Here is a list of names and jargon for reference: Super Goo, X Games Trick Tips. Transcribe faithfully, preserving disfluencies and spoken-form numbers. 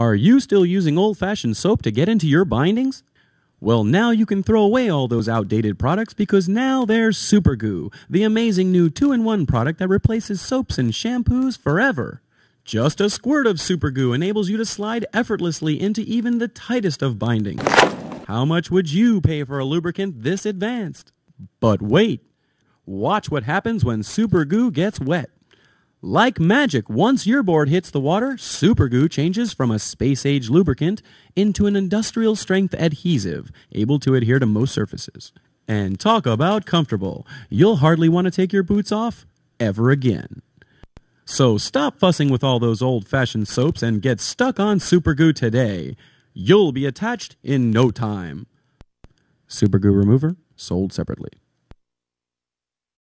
Are you still using old-fashioned soap to get into your bindings? Well, now you can throw away all those outdated products because now there's Super Goo, the amazing new two in one product that replaces soaps and shampoos forever. Just a squirt of Super Goo enables you to slide effortlessly into even the tightest of bindings. How much would you pay for a lubricant this advanced? But wait! Watch what happens when Super Goo gets wet. Like magic, once your board hits the water, Super Goo changes from a space-age lubricant into an industrial-strength adhesive, able to adhere to most surfaces. And talk about comfortable. You'll hardly want to take your boots off ever again. So stop fussing with all those old-fashioned soaps and get stuck on Super Goo today. You'll be attached in no time. Super Goo Remover, sold separately.